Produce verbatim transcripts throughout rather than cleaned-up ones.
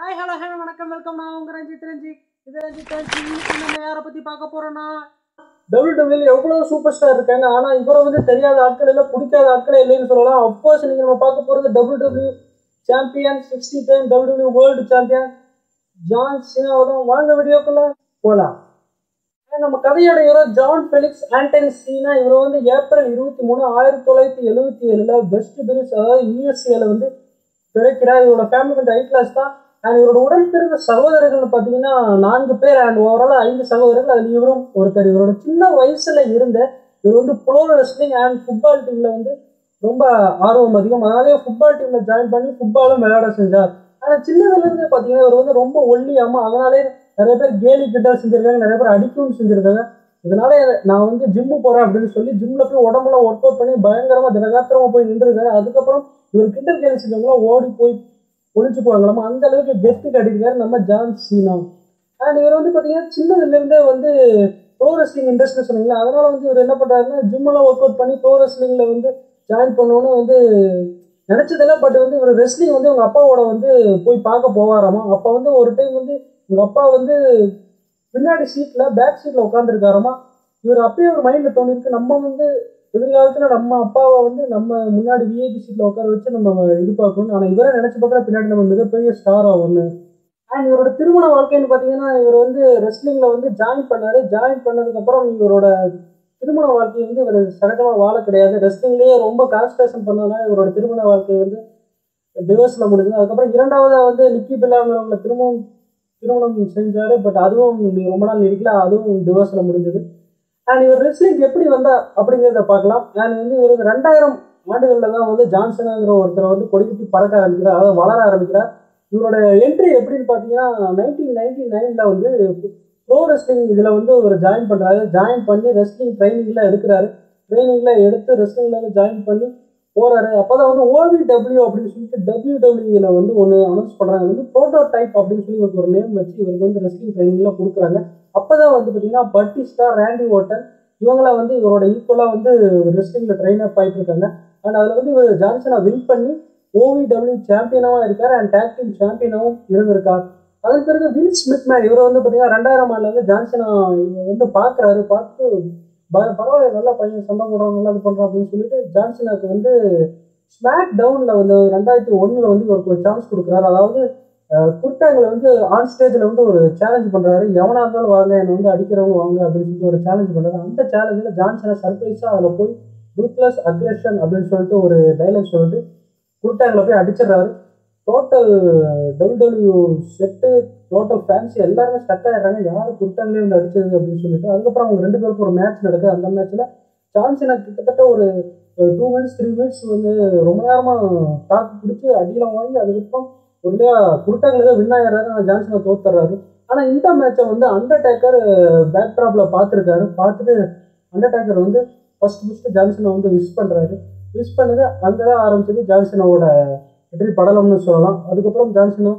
Hi hello hello வணக்கம் welcome. நான் உங்க ரஞ்சி தெரிஞ்சு இது ரஞ்சி தெரிஞ்சு இன்னைக்கு நம்ம யாரை பற்றி பார்க்க போகிறோன்னா டபிள்யூ டபிள்யூ இ எவ்வளோ சூப்பர் ஸ்டார் இருக்காங்க, ஆனால் இவரை வந்து தெரியாத ஆட்கள் இல்லை, பிடிக்காத ஆட்களே இல்லைன்னு சொல்லலாம். அஃப்கோர்ஸ் இன்னைக்கு நம்ம பார்க்க போகிறது W W E champion, sixty time W W E world champion John சீனாவோட வாங்க வீடியோக்குள்ள போகலாம். நம்ம கதையோட hero John Felix Anthony Cena. இவரை வந்து ஏப்ரல் இருபத்தி மூணு ஆயிரத்தி தொள்ளாயிரத்தி எழுபத்தி ஏழுல வெஸ்ட் பெரிஸ் அதாவது யூஎஸ்ஏல வந்து பிறக்கிறார். இவரோட ஃபேமிலி கொஞ்சம் ஹை கிளாஸ் தான். அண்ட் இவரோட உடன் பிறந்த சகோதரர்கள்னு பார்த்தீங்கன்னா நான்கு பேர் அண்ட் ஓவரால் ஐந்து சகோதரர்கள். அதில் இவரும் ஒருத்தர். இவரோட சின்ன வயசுல இருந்த இவர் வந்து ப்ரோ ரெஸ்லிங் அண்ட் ஃபுட்பால் டீம்ல வந்து ரொம்ப ஆர்வம் அதிகம். அதனாலேயே ஃபுட்பால் டீம்ல ஜாயின் பண்ணி ஃபுட்பாலும் விளையாட செஞ்சார். ஆனால் சின்னதுலேருந்து பார்த்தீங்கன்னா இவர் வந்து ரொம்ப ஒல்லியாமல் அதனாலே நிறைய பேர் கேலி கிண்டல் செஞ்சுருக்காங்க, நிறைய பேர் அடிக்கவும் செஞ்சுருக்காங்க. இதனால நான் வந்து ஜிம்மு போகிறேன் அப்படின்னு சொல்லி ஜிம்மில் போய் உடம்புலாம் ஒர்க் அவுட் பண்ணி பயங்கரமாக தினகாத்திரமாக போய் நின்றுருக்காரு. அதுக்கப்புறம் இவர் கிண்டல் கேலி செஞ்சவங்களாம் ஓடி போய் ஒழிச்சு போவாங்களாமா, அந்த அளவுக்கு கெத்து கட்டிருக்காரு நம்ம ஜான் சீனா. அண்ட் இவர் வந்து பார்த்தீங்கன்னா சின்னதுலேருந்தே வந்து ப்ரோ ரெஸ்லிங் இண்டஸ்ட்ரி சொன்னீங்களா, அதனால வந்து இவர் என்ன பண்ணுறாருன்னா ஜிம்மெல்லாம் ஒர்க் அவுட் பண்ணி ப்ரோ ரெஸ்லிங்கில் வந்து ஜாயின் பண்ணணும்னு வந்து நினச்சதில்ல. பட் வந்து இவர் ரெஸ்லிங் வந்து உங்கள் அப்பாவோட வந்து போய் பார்க்க போவாராமா. அப்போ வந்து ஒரு டைம் வந்து உங்கள் அப்பா வந்து பின்னாடி சீட்டில் பேக் சீட்டில் உட்காந்துருக்காராமா. இவர் அப்பயே ஒரு மைண்டில் தோணிருக்கு, நம்ம வந்து எதிர்காலத்தில் நம்ம அப்பாவை வந்து நம்ம முன்னாடி விஐபி சீட்டில் உட்கார வச்சு நம்ம இது பார்க்கணும், ஆனால் இவரை நினச்சி பார்க்குற பின்னாடி நம்ம மிகப்பெரிய ஸ்டார் ஆகணும். அண்ட் இவரோட திருமண வாழ்க்கைன்னு பார்த்தீங்கன்னா இவர் வந்து ரெஸ்லிங்கில் வந்து ஜாயின் பண்ணார். ஜாயின் பண்ணதுக்கப்புறம் இவரோட திருமண வாழ்க்கையை வந்து இவர் சகஜமாக வாழ கிடையாது. ரெஸ்லிங்லேயே ரொம்ப கான்சன்ட்ரேஷன் பண்ணதுனால இவரோட திருமண வாழ்க்கையை வந்து டிவோர்ஸில் முடிஞ்சது. அதுக்கப்புறம் இரண்டாவதாக வந்து நிக்கி பில்லாங்கிறவங்களை திரும்பவும் திருமணம் செஞ்சார். பட் அதுவும் ரொம்ப நாள் இருக்கல, அதுவும் டிவோர்ஸில் முடிஞ்சது. அண்ட் இவர் ரெஸ்லிங் எப்படி வந்தால் அப்படிங்கிறத பார்க்கலாம். அண்ட் வந்து இவர் ரெண்டாயிரம் ஆண்டுகளில் தான் வந்து ஜான்சனாங்கிற ஒருத்தரை வந்து கொடிக்கட்டி பறக்க ஆரம்பிக்கிறார், அதாவது வளர ஆரம்பிக்கிறார். இவரோட என்ட்ரி எப்படின்னு பார்த்தீங்கன்னா நைன்டீன் நைன்டி நைனில் வந்து ப்ரோ ரெஸ்லிங் இதில் வந்து ஒரு ஜாயின் பண்ணுறாரு. ஜாயின் பண்ணி ரெஸ்லிங் ட்ரைனிங்லாம் எடுக்கிறாரு. ட்ரைனிங்லாம் எடுத்து ரெஸ்லிங்கில் வந்து ஜாயின் பண்ணி போகிறாரு. அப்போ தான் வந்து ஓவிடபிள்யூ அப்படின்னு சொல்லிட்டு டபிள்யூடபிள்யூஇல வந்து ஒன்று அனௌன்ஸ் பண்ணுறாங்க. இது வந்து ப்ரோட்டோ டைப் அப்படின்னு சொல்லி இவருக்கு ஒரு நேம் வச்சு இவருக்கு வந்து ரெஸ்லிங் ட்ரைனிங்லாம் கொடுக்குறாங்க. அப்போ தான் வந்து பார்த்தீங்கன்னா பட்டிஸ்டா, ரேண்டி ஓட்டன் இவங்களாம் வந்து இவரோட ஈக்குவலாக வந்து ரெஸ்லிங்கில் ட்ரெயின் அப் ஆகிட்டு இருக்காங்க. அண்ட் அதில் வந்து இவர் ஜான்சனை வின் பண்ணி ஓவிடபிள்யூ சாம்பியனாகவும் இருக்கார் அண்ட் டேக் டீம் சாம்பியனாகவும் இருந்திருக்கார். அதன் பிறகு வின்ஸ் மெக்மேன் இவரை வந்து பார்த்தீங்கன்னா ரெண்டாயிரம் ஆண்டில் வந்து ஜான்சனா வந்து பார்க்குறாரு. பார்த்து ப பரவாயில்ல நல்லா பையன் சண்டை போடுறாங்க, நல்லா இது பண்ணுறோம் அப்படின்னு சொல்லிட்டு ஜான்சனாவுக்கு வந்து ஸ்மாக் டவுனில் வந்து ரெண்டாயிரத்தி ஒன்றில் வந்து இவருக்கு ஒரு சான்ஸ் கொடுக்குறாரு. அதாவது குர்டாங்கில் வந்து ஆன் ஸ்டேஜில் வந்து ஒரு சேலஞ்ச் பண்ணுறாரு. எவனாக இருந்தாலும் வாங்க, என்னை வந்து அடிக்கிறவங்க வாங்க அப்படின்னு சொல்லிட்டு ஒரு சேலஞ்ச் பண்ணுறாரு. அந்த சேலஞ்சில் ஜான்சனை சர்ப்ரைஸாக அதில் போய் ரூத்லெஸ் அக்ரெஷன் அப்படின்னு சொல்லிட்டு ஒரு டைலாக் சொல்லிட்டு குர்டாங்கில் போய் அடிச்சிடுறாரு. Total WWE set total fans எல்லாருமே ஸ்டக் ஆகிடுறாங்க, யாரும் குர்டாங்கிலே வந்து அடிச்சது அப்படின்னு சொல்லிட்டு. அதுக்கப்புறம் அவங்க ரெண்டு பேருக்கும் ஒரு மேட்ச் நடக்குது. அந்த மேட்ச்சில் சான்சனா கிட்டத்தட்ட ஒரு டூ மினிட்ஸ் த்ரீ மினிட்ஸ் வந்து ரொம்ப நேரமாக தாக்கு பிடிச்சி அடியெல்லாம் வாங்கி அதுக்கப்புறம் ஒருலையா குர்டாங்கில் தான் வின் ஆகிடுறாரு. ஆனால் ஜான்சனை தோத்துறாரு. ஆனால் இந்த மேட்சை வந்து அண்டர்டேக்கர் பேக் ட்ராப்பில் பார்த்துருக்காரு. பார்த்துட்டு அண்டர்டேக்கர் வந்து ஃபர்ஸ்ட் ஃபஸ்ட்டு ஜான்சனை வந்து விஷ் பண்ணுறாரு. விஷ் பண்ணது அங்கே தான் ஆரம்பிச்சது ஜான்சனோட வெற்றி படலம்னு சொல்லலாம். அதுக்கப்புறம் ஜான்சனா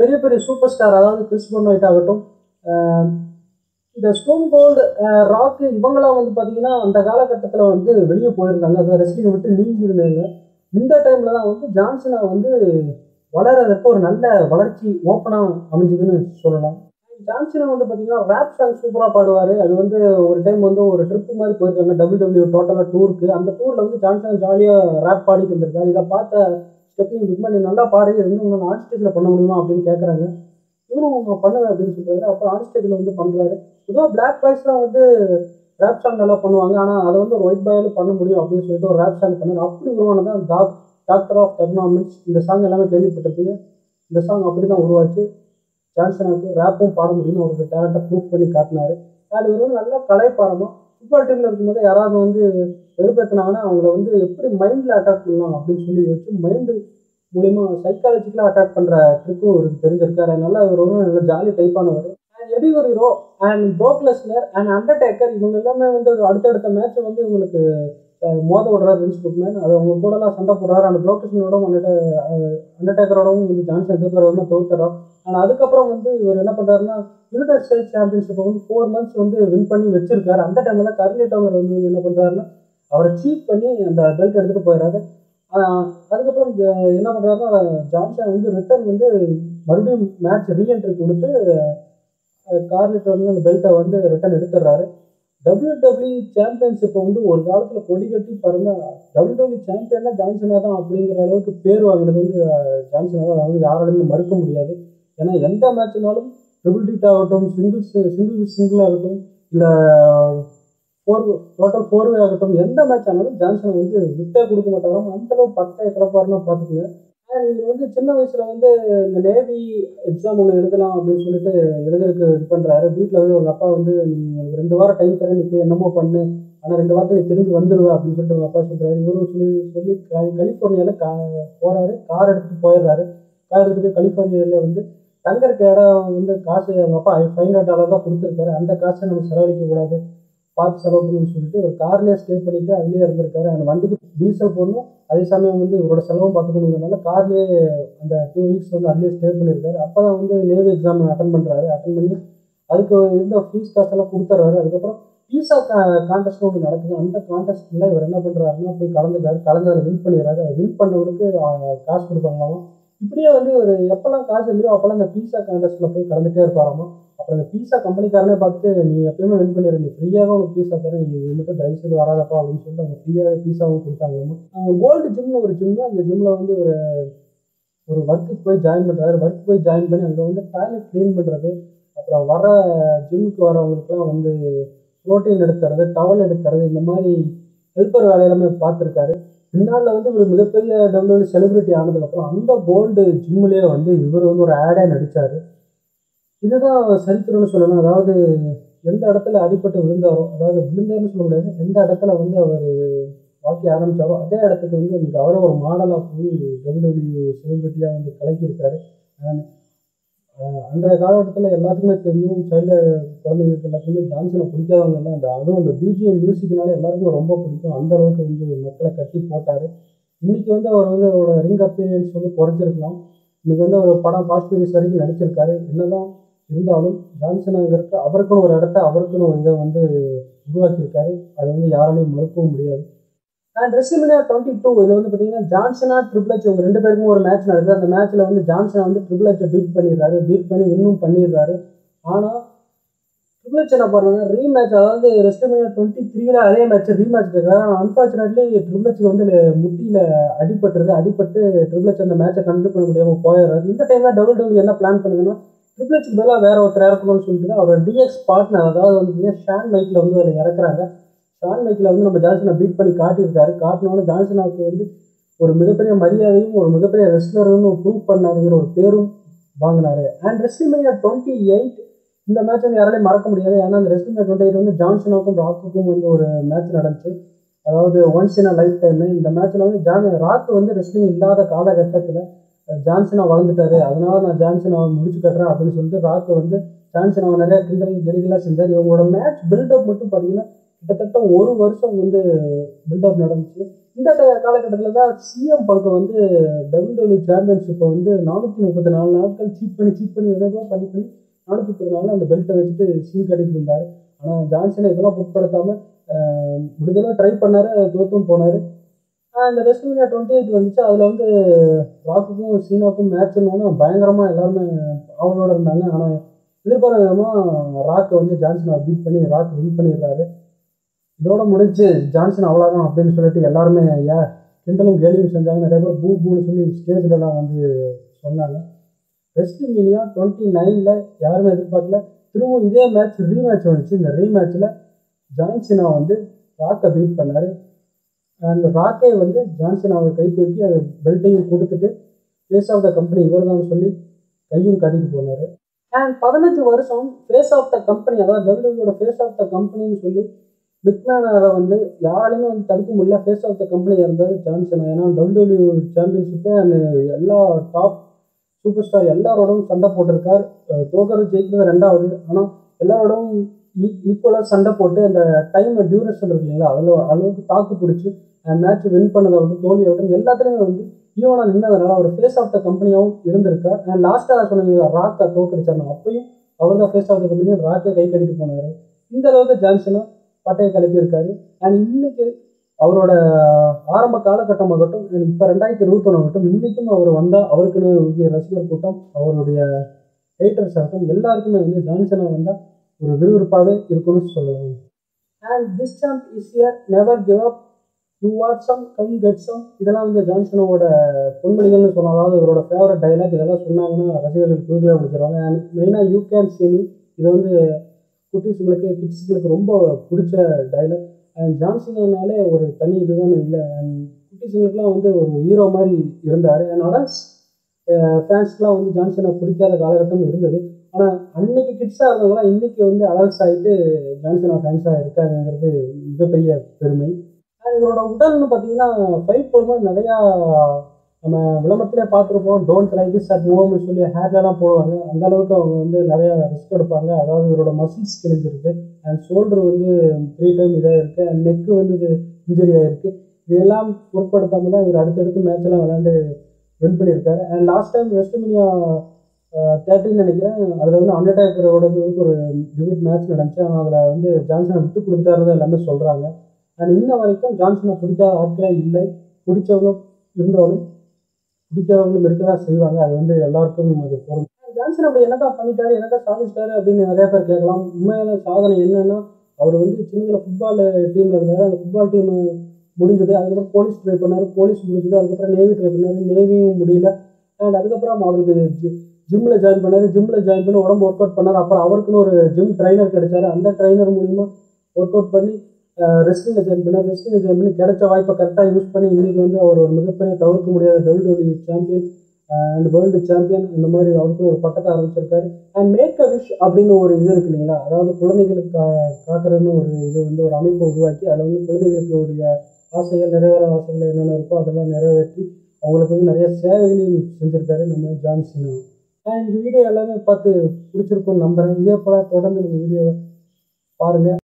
பெரிய பெரிய சூப்பர் ஸ்டார் அதாவது கிறிஸ் பான்வைட் ஆகட்டும், இந்த ஸ்டோன் கோல்டு, ராக்கு இவங்களாம் வந்து பார்த்தீங்கன்னா அந்த காலகட்டத்தில் வந்து வெளியே போயிருந்தாங்க, அதாவது ரெஸ்லிங்கை விட்டு நீங்கி இருந்தாங்க. இந்த டைமில் தான் வந்து ஜான்சனா வந்து வளர்கிறதுக்கு ஒரு நல்ல வளர்ச்சி ஓப்பனாக அமைஞ்சதுன்னு சொல்லலாம். ஜான்சனா வந்து பார்த்தீங்கன்னா ரேப் சாங் சூப்பராக பாடுவார். அது வந்து ஒரு டைம் வந்து ஒரு ட்ரிப்பு மாதிரி போயிருக்காங்க டபிள்யூடபிள்யூ டோட்டலாக டூருக்கு. அந்த டூரில் வந்து ஜான்சனா ஜாலியாக ரேப் பாடிட்டு இருந்திருக்காரு. இதை பார்த்த ஸ்டெப்னி பிக்மேன், நீ நல்லா பாடி இருந்து உங்களை ஆன் ஸ்டேஜில் பண்ண முடியுமா அப்படின்னு கேட்குறாங்க. இவரும் அவங்க பண்ணுவேன் அப்படின்னு சொல்கிறாரு. அப்போ ஆன் ஸ்டேஜில் வந்து பண்ணுறாரு. இதுவும் பிளாக் பாய்ஸ்லாம் வந்து ரேப் சாங் நல்லா பண்ணுவாங்க, ஆனால் அதை வந்து ஒரு ஒயிட் பாயில் பண்ண முடியும் அப்படின்னு சொல்லிட்டு ஒரு ரேப் சாங் பண்ணுவாங்க. அப்படி உருவானதான் டாக் டாக்டர் ஆஃப் எக்கனாமிக்ஸ். இந்த சாங் எல்லாமே கேள்விப்பட்டிருக்கீங்க. இந்த சாங் அப்படி தான் உருவாச்சு. ஜான்சனாவுக்கு ரேப்பும் பாட முடியும்னு அவருக்கு டேலண்ட்டை ப்ரூவ் பண்ணி காட்டினார். அது ஒரு நல்லா கலைப்பாரமாக ஃபுட்பால் டீமில் இருக்கும்போது யாராவது வந்து வெறுப்பேற்றினாங்கன்னா அவங்கள வந்து எப்படி மைண்டில் அட்டாக் பண்ணலாம் அப்படின்னு சொல்லி வச்சு மைண்டு மூலிமா சைக்காலஜிக்கலாக அட்டாக் பண்ணுற ட்ரிக்கும் இவருக்கு தெரிஞ்சிருக்காரு. அதனால இவர் ஒரு நல்லா ஜாலி டைப்பானவர். Eddie Guerrero and Brock Lesnar and Undertaker இவங்க எல்லாமே வந்து அடுத்தடுத்த மேட்சை வந்து இவங்களுக்கு மோத விடுறாரு வின்ஸ் மெக்மேன். அது அவங்க கூடலாம் சண்டை போடுறாரு. அந்த ப்ரோக்லெஸ்னரோடும் அண்டர் அண்டர்டேக்கரோடவும் வந்து ஜான்சன் எதிர்க்கிறவங்க தோத்துறாரு. ஆனால் அதுக்கப்புறம் வந்து இவர் என்ன பண்ணுறாருன்னா யுனைடெட் ஸ்டேட்ஸ் சாம்பியன்ஷிப்பை வந்து ஃபோர் மந்த்ஸ் வந்து வின் பண்ணி வச்சிருக்காரு. அந்த டைமில் தான் கர்லிட்டோவர் வந்து என்ன பண்ணுறாருன்னா அவரை சீட் பண்ணி அந்த பெல்ட் எடுத்துகிட்டு போயிடறாரு. அதுக்கப்புறம் என்ன பண்ணுறாருன்னா ஜான்சன் வந்து ரிட்டர்ன் வந்து மறுபடியும் மேட்ச் ரீஎன்ட்ரி கொடுத்து கார்லிட்ட வந்து அந்த பெல்ட்டை வந்து ரிட்டர்ன் எடுத்துடுறாரு. டபிள்யூடபிள்யூ சாம்பியன்ஷிப்பை வந்து ஒரு காலத்தில் கொடி கட்டி பாருங்கள், டபிள்யூடபிள்யூ சாம்பியன்னா ஜான்சனாக தான் அப்படிங்கிற அளவுக்கு பேர் வாங்குறது வந்து ஜான்சனாக தான், அதாவது யாராலையுமே மறுக்க முடியாது. ஏன்னா எந்த மேட்ச்னாலும் ட்ரிபிள் ட்ரீட் ஆகட்டும், சிங்கிள்ஸ் சிங்கிள் சிங்கிள் ஆகட்டும், இல்லை ஃபோர் டோட்டல் ஃபோர்வே ஆகட்டும், எந்த மேட்ச் ஆனாலும் ஜான்சன் வந்து விட்டே கொடுக்க மாட்டாங்க. அந்தளவு பட்டை கிளப்பாருன்னா பார்த்துக்கோங்க. நீங்கள் வந்து சின்ன வயசில் வந்து இந்த நேவி எக்ஸாம் ஒன்று எழுதலாம் அப்படின்னு சொல்லிட்டு எழுதுறதுக்கு இது பண்ணுறாரு. வீட்டில் வந்து உங்கள் அப்பா வந்து நீங்கள் ரெண்டு வாரம் டைம் தரேன், நீ போய் என்னமோ பண்ணு, ஆனால் ரெண்டு வாரத்தில் திரும்பி வந்துடுவேன் அப்படின்னு சொல்லிட்டு உங்கள் அப்பா சொல்கிறாரு. இவரும் சொல்லி சொல்லி கலிஃபோர்னியாவில் கா போகிறாரு, கார் எடுத்துகிட்டு போயிடுறாரு. கார் எடுத்துகிட்டு போய் கலிஃபோர்னியாவில் வந்து தங்கருக்கு இடம் வந்து காசு அவங்க அப்பா ஃபைவ் ஹண்ட்ரட் டாலர் தான் கொடுத்துருக்காரு, அந்த காசை நம்ம செலவழிக்கக்கூடாது, பார்த்து செலவு பண்ணுன்னு சொல்லிட்டு ஒரு கார்லேயே ஸ்டே பண்ணிட்டு அதுலேயே இருந்திருக்காரு. அந்த வண்டிக்கு டீசல் போடணும், அதே சமயம் வந்து இவரோட செலவும் பார்த்துக்கணுங்கிறதுனால கார்லேயே அந்த டூ வீக்ஸ் வந்து அதுலேயே ஸ்டே பண்ணியிருக்காரு. அப்போ தான் வந்து நேவி எக்ஸாம் அட்டன் பண்ணுறாரு. அட்டன் பண்ணி அதுக்கு இருந்த ஃபீஸ் காசெல்லாம் கொடுத்துட்றாரு. அதுக்கப்புறம் பீஸா கா கான்டெஸ்ட்டும் ஒன்று நடக்குது. அந்த கான்டெஸ்ட்டில் இவர் என்ன பண்ணுறாருன்னா போய் கலந்துக்காரு, கலந்து அதை வின் பண்ணிடுறாரு. அதை வின் பண்ணவங்களுக்கு காசு கொடுப்பாங்களாமா. இப்படியே வந்து ஒரு எப்போல்லாம் காசு இல்லையோ அப்போல்லாம் அந்த பீஸா கான்டெஸ்ட்டில் போய் கலந்துகிட்டே இருப்பாராமா. அப்புறம் அந்த பீஸா கம்பெனிக்காரனே பார்த்து நீ எப்பயுமே வின் பண்ணிடுற, நீ ஃப்ரீயாக உனக்கு பீஸா தர, நீ இது மட்டும் தயவு செய்து வராதப்பா அப்படின்னு சொல்லிட்டு அவங்க ஃப்ரீயாகவே பீஸாவும் கொடுத்தாங்களாமா. கோல்டு ஜிம்னு ஒரு ஜிம்மு, அந்த ஜிம்மில் வந்து ஒரு ஒரு ஒர்க்குக்கு போய் ஜாயின் பண்ணுறாரு. ஒர்க் போய் ஜாயின் பண்ணி அங்கே வந்து டாய்லெட் க்ளீன் பண்ணுறது, அப்புறம் வர ஜிம்முக்கு வரவங்களுக்குலாம் வந்து ப்ரோட்டீன் எடுத்துறது, டவல் எடுத்துறது, இந்த மாதிரி ஹெல்ப்பர் வேலையெல்லாமே பார்த்துருக்காரு. பின்னால் வந்து இவர் மிகப்பெரிய டபிள்யூடபிள்யூ செலிபிரிட்டி ஆனதுக்கப்புறம் அந்த கோல்டு ஜிம்முலேயே வந்து இவர் வந்து ஒரு ஆடே நடித்தார். இதுதான் சரித்திரம்னு சொல்லணும். அதாவது எந்த இடத்துல அடிப்பட்டு விழுந்தாரோ, அதாவது விழுந்தாருன்னு சொல்ல முடியாது, எந்த இடத்துல வந்து அவர் வாழ்க்கை ஆரம்பித்தாரோ அதே இடத்துக்கு வந்து எனக்கு அவரே ஒரு மாடலாக போய் டபிள்யூடபிள்யூ செலிபிரிட்டியாக வந்து கலக்கியிருக்காரு. அன்றைய காலகட்டத்தில் எல்லாத்துக்குமே தெரியும், சைல்டு குழந்தைங்களுக்கு எல்லாத்துக்குமே ஜான்சனை பிடிக்காதவங்க இல்லை, அந்த அதுவும் அந்த பிஜிஎம் மியூசிக்னால எல்லாருக்குமே ரொம்ப பிடிக்கும். அந்த அளவுக்கு வந்து மக்களை கட்டி போட்டார். இன்றைக்கி வந்து அவர் வந்து அவரோட ரிங் அப்பியரன்ஸ் வந்து குறைச்சிருக்கலாம். இன்றைக்கி வந்து அவர் படம் பாஸ்ட் பீரியட்ஸ் வரைக்கும் நடிச்சிருக்காரு. என்னதான் இருந்தாலும் ஜான்சனாங்கிறதுக்கு அவருக்குன்னு ஒரு இடத்த அவருக்குன்னு ஒரு இதை வந்து உருவாக்கியிருக்காரு. அது வந்து யாராலையும் மறுக்கவும் முடியாது. அண்ட் ரெஸ்ல்மேனியா டுவெண்ட்டி டூ இதில் வந்து பார்த்தீங்கன்னா ஜான்சனா ட்ரிபிள் ஹெச் இவங்க ரெண்டு பேருக்கும் ஒரு மேட்ச் நடக்குது. அந்த மேட்ச்சில் வந்து ஜான்சனா வந்து ட்ரிபிள் ஹெச்சை பீட் பண்ணிடுறாரு, பீட் பண்ணி வின்னும் பண்ணிடுறாரு. ஆனால் ட்ரிபிள் ஹெச் என்ன பண்ணுறாங்கன்னா ரீ மேட்ச், அதாவது ரெஸ்ல்மேனியா டுவெண்ட்டி த்ரீல அதே மேட்ச் ரீ மேட்ச் கேட்குறாரு. ஆனால் அன்ஃபார்ச்சுனேட்லி ட்ரிபிள் ஹெச்சுக்கு வந்து முட்டியில் அடிபட்டுறது, அடிபட்டு ட்ரிபிள் ஹெச் அந்த மேட்சை கண்டினியூ பண்ண முடியாமல் போயிடுறாரு. இந்த டைம் தான் டபிள்யூடபிள்யூ என்ன பிளான் பண்ணுதுன்னா ட்ரிபிள் ஹெச்சுக்கு பதிலாக வேற ஒருத்தர் இறக்கணும்னு சொல்லிட்டு தான் அவரோட டிஎக்ஸ் பார்ட்னர், அதாவது வந்து பார்த்தீங்கன்னா ஷான் மைக்கில் வந்து அதில் இறக்குறாங்க. ஷான் மைக்கில் வந்து நம்ம ஜான்சனை பீட் பண்ணி காட்டியிருக்காரு. காட்டினோன்னு ஜான்சனாவுக்கு வந்து ஒரு மிகப்பெரிய மரியாதையும் ஒரு மிகப்பெரிய ரெஸ்லர்னு ப்ரூவ் பண்ணாருங்கிற ஒரு பேரும் வாங்கினார். அண்ட் ரெஸ்லிமேனியா டுவெண்ட்டி எயிட் இந்த மேட்ச் வந்து யாராலையும் மறக்க முடியாது. ஏன்னா அந்த ரெஸ்லிமேனியா டுவெண்ட்டி எயிட் வந்து ஜான்சனாவுக்கும் ராக்குக்கும் வந்து ஒரு மேட்ச் நடந்துச்சு, அதாவது ஒன்ஸ் இன் அ லைஃப் டைம்னு. இந்த மேட்ச்சில் வந்து ஜான் ராக்கு வந்து ரெஸ்லிங் இல்லாத காலகட்டத்தில் ஜான்சனா வளர்ந்துட்டாரு, அதனால நான் ஜான்சனாவை முடிச்சு கட்டுறேன் அப்படின்னு சொல்லிட்டு ராக்கு வந்து ஜான்சனாவை நிறைய கிண்டல் கெலிகளாக செஞ்சார். இவங்களோட மேட்ச் பில்டப் மட்டும் பார்த்தீங்கன்னா கிட்டத்தட்ட ஒரு வருஷம் வந்து பில்டப் நடந்துச்சு. இந்த காலகட்டத்தில் தான் சிஎம் பங்கு வந்து டபிள்யூடபிள்யூ சாம்பியன்ஷிப்பை வந்து நானூற்றி முப்பத்தி நாலு நாட்கள் சீட் பண்ணி சீட் பண்ணி எதாவது பண்ணி பண்ணி நானூற்றி முப்பத்தி நாலு அந்த பெல்ட்டை வச்சுட்டு சீன் கட்டிட்டு இருந்தார். ஆனால் ஜான்சனை இதெல்லாம் புட்படுத்தாமல் முடிஞ்சளவு ட்ரை பண்ணார், தோற்றும் போனார். இந்த ரெஸ்லிமேனியா டுவெண்ட்டி எயிட் வந்துச்சு. அதில் வந்து ராக்குக்கும் சீனாவுக்கும் மேட்ச்னு பயங்கரமாக எல்லாருமே அவனோட இருந்தாங்க. ஆனால் எதிர்பாராத விதமாக ராக்கை வந்து ஜான்சனை பீட் பண்ணி ராக் வின் பண்ணிடுறாரு. இதோட முடிஞ்சு ஜான்சன் அவ்வளோதான் அப்படின்னு சொல்லிட்டு எல்லாருமே ஏன் கிண்டலும் கேலியும் செஞ்சாங்க. நிறைய பேர் பூ பூன்னு சொல்லி ஸ்டேஜ்லலாம் வந்து சொன்னாங்க. ரெஸ்லிமேனியா டுவெண்ட்டி நைனில் யாருமே எதிர்பார்க்கல, திரும்பவும் இதே மேட்ச் ரீ மேட்ச் வந்துச்சு. இந்த ரீ மேட்ச்சில் ஜான்சனா வந்து ராக்கை பீட் பண்ணார். அந்த ராக்கை வந்து ஜான்சனாவை கை தூக்கி அந்த பெல்ட்டையும் கொடுத்துட்டு ஃபேஸ் ஆஃப் த கம்பெனி இவர் தான் சொல்லி கையும் கட்டிட்டு போனார். அண்ட் பதினஞ்சு வருஷம் ஃபேஸ் ஆஃப் த கம்பெனி, அதாவது டபிள்யூடபிள்யூட ஃபேஸ் ஆஃப் த கம்பெனின்னு சொல்லி மிக்மேனாக வந்து யாராலுமே வந்து தடுக்க முடியல. ஃபேஸ் ஆஃப் த கம்பெனியாக இருந்தார் ஜான்சன். ஏன்னா டபிள்யூடபிள்யூ சாம்பியன்ஷிப்பு அண்ட் எல்லா டாப் சூப்பர் ஸ்டார் எல்லாரோடவும் சண்டை போட்டிருக்கார். தோக்கர் ஜெயிக்கிறது ரெண்டாவது, ஆனால் எல்லாரோடவும் ஈக்குவலாக சண்டை போட்டு அந்த டைம் டியூரேஷன் இருக்கு இல்லைங்களா, அதில் அளவுக்கு தாக்கு பிடிச்சி அந்த மேட்ச் வின் பண்ணதாகட்டும் தோல்வியாகட்டும் எல்லாத்துலேயுமே வந்து ஈவனாக நின்றதுனால அவர் ஃபேஸ் ஆஃப் த கம்பெனியாகவும் இருந்திருக்கார். அண்ட் லாஸ்ட்டாக சொன்னீங்க ராக்கை தோக்கடிச்சாங்க, அப்பையும் அவர் தான் ஃபேஸ் ஆஃப் த கம்பெனியும் ராக்கை கை கடிக்க போனார். இந்த அளவுக்கு ஜான்சனும் பட்டையை கிளப்பியிருக்காரு. அண்ட் இன்னைக்கு அவரோட ஆரம்ப காலகட்டமாகட்டும், இப்போ ரெண்டாயிரத்தி இருபத்தி ஒன்றாகட்டும், இன்றைக்கும் அவர் வந்தால் அவருக்குன்னு ரசிகர் கூட்டம், அவருடைய ஹேட்டர்ஸ் ஆகட்டும், எல்லாருக்குமே வந்து ஜான்சனாக வந்தால் ஒரு விறுவிறுப்பாகவே இருக்கணும்னு சொல்லலாம். And this champ is here never give up, you what some come get some, இதெல்லாம் வந்து ஜான்சனோட பொன்மொழிகள்னு சொல்லலாம். அதாவது இவரோட ஃபேவரட் டைலாக், இதெல்லாம் சொன்னாங்கன்னா ரசிகர்கள் புதுகளாக முடிச்சிருவாங்க. அண்ட் மெயினாக யூ கேன் சீ மீ, இது வந்து குட்டீஸுங்களுக்கு கிட்ஸுங்களுக்கு ரொம்ப பிடிச்ச டைலாக். அண்ட் ஜான்சனாலே ஒரு தனி இதுதான் இல்லை. அண்ட் குட்டீஸுங்களுக்குலாம் வந்து ஒரு ஹீரோ மாதிரி இருந்தார். அண்ட் அடல்ட்ஸ் ஃபேன்ஸ்க்குலாம் வந்து ஜான்சனை பிடிக்காத காலகட்டம் இருந்தது. ஆனால் அன்னைக்கு கிட்ஸாக இருந்தவங்களாம் இன்றைக்கி வந்து அடல்ட்ஸ் ஆகிட்டு ஜான்சனா ஃபேன்ஸாக இருக்காங்கிறது மிகப்பெரிய பெருமை. அண்ட் இவரோட உடல்னு பார்த்தீங்கன்னா ஃபைட் போடும்போது நிறையா நம்ம விளம்பரத்திலே பார்த்துருப்போம். டோன்ட் லைக் திஸ் அட் ஹோம்னு சொல்லி ஹேர்லாம் போடுவாங்க. அந்தளவுக்கு அவங்க வந்து நிறையா ரிஸ்க் எடுப்பாங்க. அதாவது இவரோட மசில்ஸ் கிழிஞ்சிருக்கு. அண்ட் ஷோல்டர் வந்து த்ரீ டைம் இதாக இருக்குது. அண்ட் நெக்கு வந்து இது இன்ஜுரி ஆகிருக்கு. இதெல்லாம் பொருட்படுத்தாமல் தான் இவர் அடுத்தடுத்து மேட்செல்லாம் விளையாண்டு வின் பண்ணியிருக்காரு. அண்ட் லாஸ்ட் டைம் வெஸ்ட்மினியா தேர்ட்டின்னு நினைக்கிறேன், அதில் வந்து அண்டர்டேக்கரோட ஒரு டிபியூட் மேட்ச் நடந்துச்சு. ஆனால் அதில் வந்து ஜான்சனை விட்டு கொடுத்துட்டாருதான் எல்லாமே சொல்கிறாங்க. அண்ட் இன்ன வரைக்கும் ஜான்சனை பிடிக்காத ஆட்களே இல்லை. பிடிச்சவங்க இருந்தாலும் பிடிக்காதவங்களும் இருக்க தான் செய்வாங்க. அது வந்து எல்லாருக்கும் அது பொருள். ஜான்சன் அப்படி என்ன தான் பண்ணிட்டாரு, என்ன தான் சாதிச்சிட்டாரு அப்படின்னு நிறையா பேர் கேட்கலாம். உண்மையான சாதனை என்னன்னா, அவர் வந்து சின்னதில் ஃபுட்பால் டீமில் இருந்தார். அந்த ஃபுட்பால் டீம் முடிஞ்சது. அதுக்கப்புறம் போலீஸ் ட்ரை பண்ணார், போலீஸ் முடிஞ்சது. அதுக்கப்புறம் நேவி ட்ரை பண்ணார், நேவியும் முடியல. அண்ட் அதுக்கப்புறம் அவருக்கு ஜிம்மில் ஜாயின் பண்ணார், ஜிம்மில் ஜாயின் பண்ணி உடம்பு ஒர்க் அவுட் பண்ணார். அப்புறம் அவருக்குன்னு ஒரு ஜிம் ட்ரைனர் கிடைச்சாரு. அந்த ட்ரைனர் மூலிமா ஒர்க் அவுட் பண்ணி ரெஸ்லிங்கை ஜாயின் பண்ணார். ரெஸ்லிங்கை ஜாயின் பண்ணி கிடைச்ச வாய்ப்பை கரெக்டாக யூஸ் பண்ணி இன்றைக்கி வந்து அவர் ஒரு மிகப்பெரிய தவிர்க்க முடியாத WWE champion and world champion அந்த மாதிரி அவருக்கும் ஒரு பட்டத்தை ஆரம்பிச்சிருக்காரு. அண்ட் மேக் அ விஷ் அப்படின்னு ஒரு இது இருக்கு இல்லைங்களா, அதாவது குழந்தைகளுக்கு கா காக்கிறதுன்னு ஒரு இது வந்து ஒரு அமைப்பை உருவாக்கி அதில் வந்து குழந்தைகளுக்குடைய ஆசைகள் நிறைவேற ஆசைகள் என்னென்ன இருக்கோ அதெல்லாம் நிறைவேற்றி அவங்களுக்கு வந்து நிறைய சேவைகளையும் செஞ்சுருக்காரு நம்ம ஜான்சன். அண்ட் இந்த வீடியோ எல்லாமே பார்த்து பிடிச்சிருக்கும்னு நம்புகிறேன். இதே போல் தொடர்ந்து நம்ம வீடியோவை பாருங்கள்.